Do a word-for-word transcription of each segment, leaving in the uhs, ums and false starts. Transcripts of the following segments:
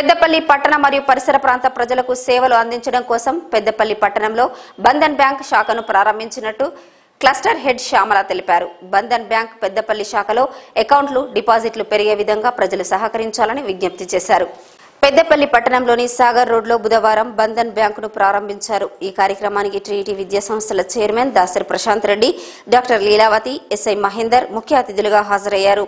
Peddapalli Patana Mario Parisara Pranta Prajalaku Sevalu Andinchadam Kosam, Peddapalli Patanamlo, Bandhan Bank Shakanu Prarambhinchinattu Cluster Head Shamala Teliparu, Bandhan Bank Peddapalli Shakalo, Accountlu, Depositlu Perige Vidanga, Prajalu Sahakarinchaలని విజ్ఞప్తి చేశారు. Peddapalli Patanamloni Sagar Roadlo Budavaram Bandhan Bank nu prarambhincharu. ఈ కార్యక్రమానికి Trinity Vidya Samsthala Chairman Dasari Prashant Reddy, Doctor Leelavati, S I Mahender ముఖ్య అతిథులుగా హాజరయ్యారు.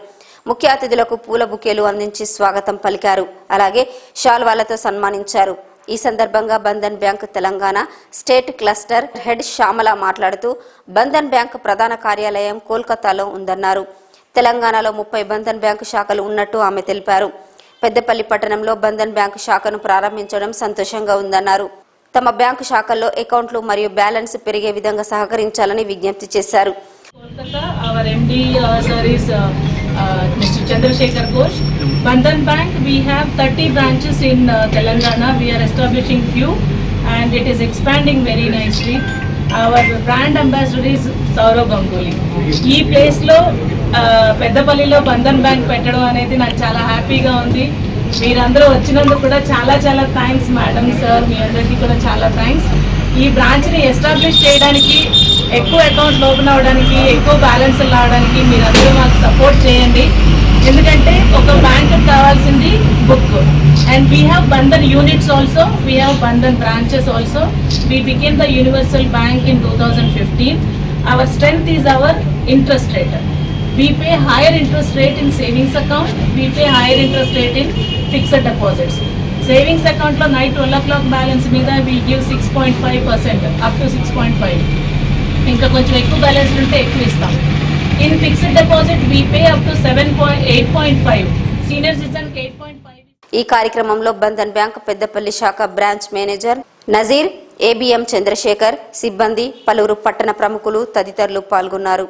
ముఖ్య అతిథులకు పూల బుకేలు అందించి స్వాగతం పలికారు. అలాగే శాల్వాలతో సన్మానించారు. ఈ సందర్భంగా Bandhan bank Telangana state cluster head Shyamala మాట్లాడుతూ బంధన్ బ్యాంక్ ప్రధాన కార్యాలయం కోల్కతాలో ఉందన్నారు. తెలంగాణలో ముప్పై బంధన్ బ్యాంక్ శాఖలు ఉన్నట్టు ఆమె తెలిపారు. పెద్దపల్లి పట్టణంలో బంధన్ బ్యాంక్ శాఖను ప్రారంభించడం సంతోషంగా ఉందన్నారు. తమ బ్యాంక్ శాఖల్లో అకౌంట్లు మరియు బ్యాలెన్స్ పెరిగే విధంగా సహకరించాలని విజ్ఞప్తి చేశారు. Uh, Mister Chandrashekar Ghosh. Bandhan Bank, we have thirty branches in uh, Telangana. We are establishing few and it is expanding very nicely. Our brand ambassador is Saurav Ganguly. Ee place lo Peddapalli lo Bandhan Bank pettadam anedi naaku chaala happy ga undi. Meerandaru vachinanduku kuda chaala chaala thanks madam sir, mee andariki kuda chaala thanks. Ee branch ni establish cheyadaniki ఎక్కువ account open అవడానికి ఎక్కువ balance రావడానికి మీరు అందరూ మాకు support చేయండి. ఎందుకంటే ఒక బ్యాంక్ కావాల్సింది book and we have Bandhan units also, we have Bandhan branches also. We became the universal bank in two thousand fifteen. Our strength is our interest rate. We pay higher interest rate in savings account, we pay higher interest rate in fixed deposits. Savings అకౌంట్లో night twelve o'clock balance మీద we give six point five percent up to six point five. ఇంకా కొంచెం ఎక్కువ balance ఉంటే ఎక్కువ ఇస్తాం. In fixed deposit we pay up to seven point eight point five, senior citizen eight point five. ఈ కార్యక్రమంలో Bandhan bank Peddapalli శాఖ branch manager Nazeer, ABM Chandrashekar, సిబ్బంది, పలువురు పట్టణ ప్రముఖులు తదితరులు పాల్గొన్నారు.